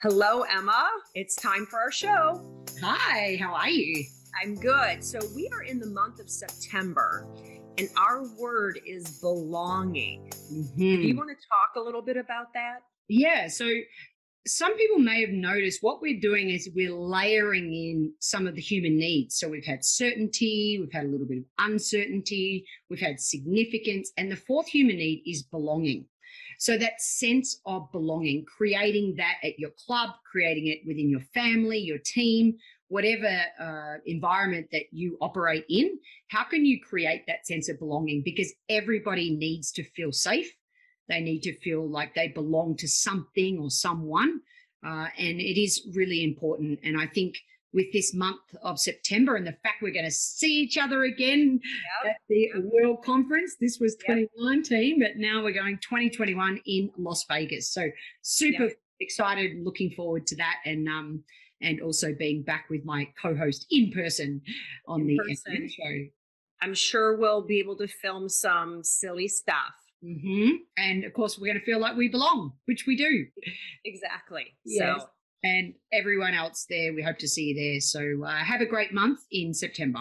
Hello, Emma. It's time for our show. Hi, how are you? I'm good. So we are in the month of September, and our word is belonging. Mm-hmm. Do you want to talk a little bit about that? Yeah. So some people may have noticed what we're doing is we're layering in some of the human needs. So we've had certainty, we've had a little bit of uncertainty, we've had significance, and the fourth human need is belonging. So that sense of belonging, creating that at your club, creating it within your family, your team, whatever environment that you operate in, how can you create that sense of belonging? Because everybody needs to feel safe. They need to feel like they belong to something or someone. And it is really important. And I think with this month of September and the fact we're going to see each other again at the World Conference. This was 2019, but now we're going 2021 in Las Vegas. So super excited, looking forward to that, and also being back with my co-host in person on the show. I'm sure we'll be able to film some silly stuff. Mm-hmm. And, of course, we're going to feel like we belong, which we do. Exactly. Yes. So. And everyone else there, we hope to see you there. So have a great month in September.